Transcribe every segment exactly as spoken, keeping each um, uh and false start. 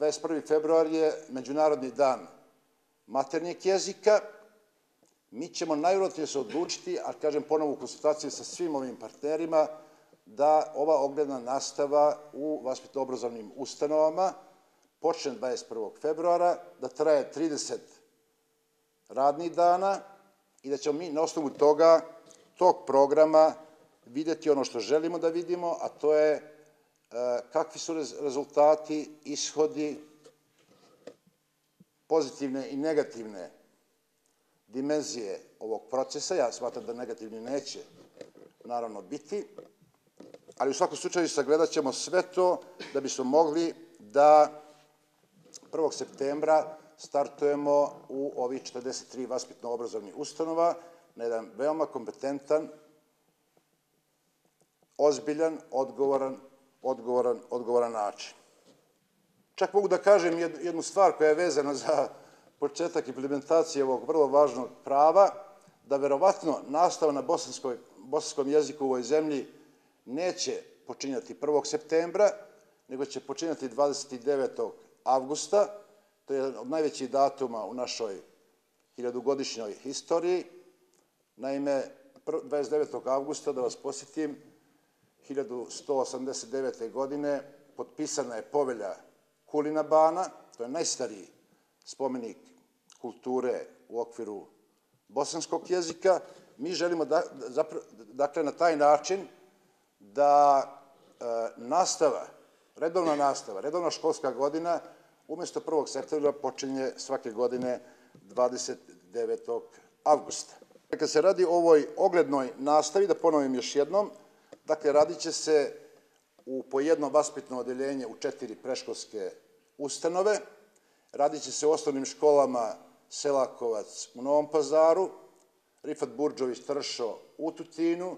двадцать первого февраля je Međunarodni dan maternjeg jezika. Mi ćemo najvjerojatnije se odlučiti, a kažem ponovo u konsultaciji sa svim ovim partnerima, da ova ogledna nastava u vaspitno-obrazovnim ustanovama počne dvadeset prvog februara, da traje trideset radnih dana i da ćemo mi na osnovu toga, tog programa, vidjeti ono što želimo da vidimo, a to je kakvi su rezultati, ishodi, pozitivne i negativne dimenzije ovog procesa. Ja smatram da negativni neće naravno biti, ali u svakom slučaju sagledat ćemo sve to da bismo mogli da prvog septembra startujemo u ovih četrdeset tri vaspitno-obrazovnih ustanova na jedan veoma kompetentan, ozbiljan, odgovoran, odgovoran, odgovoran način. Čak mogu da kažem jednu stvar koja je vezana za početak implementacije ovog vrlo važnog prava, da verovatno nastava na bosanskom jeziku u ovoj zemlji neće počinjati prvog septembra, nego će počinjati dvadeset devetog avgusta, to je jedan od najvećih datuma u našoj hiljadugodišnjoj historiji. Naime, dvadeset devetog avgusta, da vas podsjetim, hiljadu sto osamdeset devete godine potpisana je povelja Kulina Bana, to je najstariji spomenik kulture u okviru bosanskog jezika. Mi želimo, dakle, na taj način da nastava, redovna nastava, redovna školska godina, umjesto prvog septembra počinje svake godine dvadeset devetog avgusta. Kad se radi o ovoj oglednoj nastavi, da ponovim još jednom, dakle, radit će se u pojedno vaspitno odeljenje u četiri preškolske ustanove, radit će se u osnovnim školama Selakovac u Novom Pazaru, Rifat Burđović Tržo u Tutinu,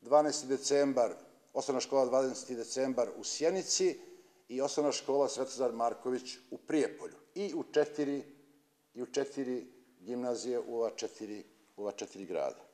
dvanaesti decembar, osnovna škola dvanaesti decembar u Sjenici i osnovna škola Svetozar Marković u Prijepolju. I u četiri gimnazije u ova četiri grada.